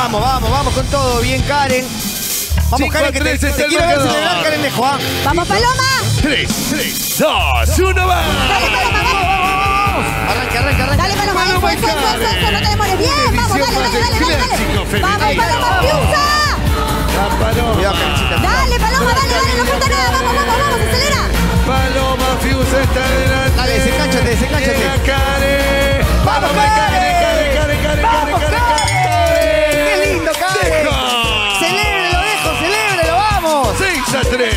Vamos, vamos, vamos con todo. Bien, Karen. Vamos, cinco, Karen, que tres, te quiero ver celebrar, Karen de Juan. ¡Vamos, Paloma! 3, 3, 2, 1, va. ¡Dale, Paloma, vamos! Arranca, arranca, arranca. Dale, Paloma, Paloma, dale, Karen. No te demores. Bien, vamos, dale, dale, dale, dale. Vamos, Paloma Fiusa. Dale, Paloma, dale, dale, no falta nada. Vamos, vamos, vamos, acelera. Paloma Fiusa está delante. Dale, desencánchate, desencánchate. Karen. Vamos, Karen. ¡Vamos, Karen! ¡Qué lindo, Karen! ¡Celébrelo, Dejo! ¡Celébrelo! ¡Vamos! 6 a 3.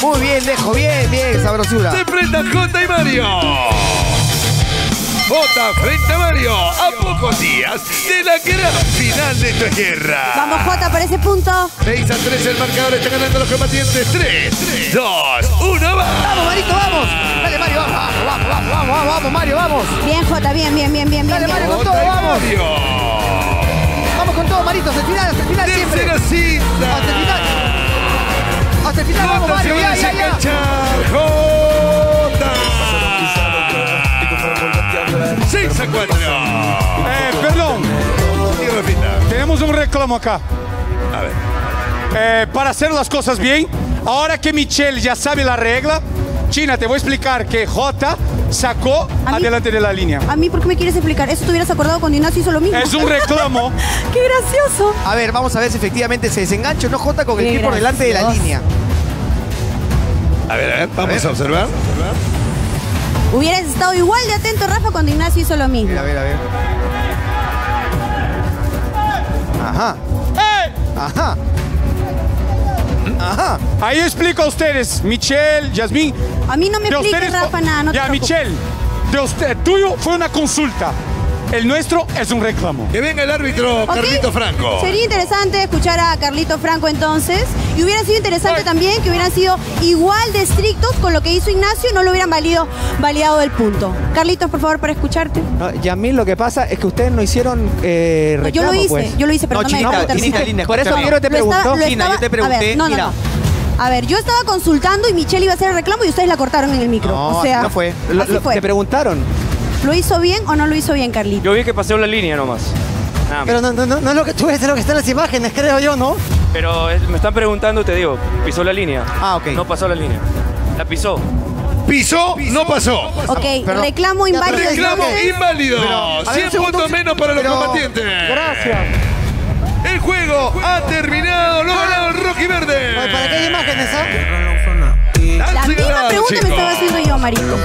Muy bien, Dejo. Bien, bien, sabrosura. Se enfrentan Jota y Mario. Jota frente a Mario. A pocos días de la gran final de esta guerra. Vamos, Jota, por ese punto. 6 a 3 el marcador. Está ganando los combatientes. 3, 2, 1, ¡va! ¡Vamos, Marito, vamos! ¡Dale, Mario, vamos! Vamos, vamos, vamos, vamos, Mario, vamos. Bien, Jota, bien, bien, bien, bien. Dale, Mario, con todo, vamos. Mario. Vamos con todo, Marito, hasta el final siempre. Cita. Hasta el final. Hasta el final, Jota, vamos, Mario, ya, ya, ya. Jota. 6 a 4. Perdón. Tenemos un reclamo acá. A ver. Para hacer las cosas bien, ahora que Michelle ya sabe la regla, China, te voy a explicar que Jota sacó adelante de la línea. ¿A mí por qué me quieres explicar? Eso te hubieras acordado cuando Ignacio hizo lo mismo. Es un reclamo. ¡Qué gracioso! A ver, vamos a ver si efectivamente se desengancha o no Jota con el pie por delante de la línea. A ver, vamos a observar. Hubieras estado igual de atento, Rafa, cuando Ignacio hizo lo mismo. A ver, a ver. Ajá. Ajá. Ajá. Ahí explico a ustedes, Michelle, Yasmín. A mí no me explica, Rafa, nada. No te preocupes. Michelle, de usted, tuyo fue una consulta. El nuestro es un reclamo. Que venga el árbitro, okay. Carlito Franco. Sería interesante escuchar a Carlito Franco entonces. Y hubiera sido interesante también que hubieran sido igual de estrictos con lo que hizo Ignacio y no lo hubieran validado el punto. Carlitos, por favor, para escucharte. No, Yasmín, lo que pasa es que ustedes no hicieron reclamo, yo lo hice, pues. Yo lo hice, pero no, China, no me China, linda, por eso Piero te preguntó. China, yo te pregunté, a ver, no, mira. No, no. A ver, yo estaba consultando y Michelle iba a hacer el reclamo y ustedes la cortaron en el micro. No, o sea, no fue. Fue. Te preguntaron. ¿Lo hizo bien o no lo hizo bien, Carlito? Yo vi que pasó la línea nomás. Nada más. Pero no es lo que tú ves, es lo que está en las imágenes, creo yo, ¿no? Pero me están preguntando, te digo, pisó la línea. Ah, ok. No pasó la línea. La pisó. Pisó, no pasó. Ok, pero reclamo inválido. Reclamo inválido. 100 puntos menos para los combatientes. Gracias. El juego ha terminado. Lo ha ganado el Rocky Verde. Oye, ¿para qué hay imágenes, ah? La misma pregunta me estaba haciendo yo, Marito.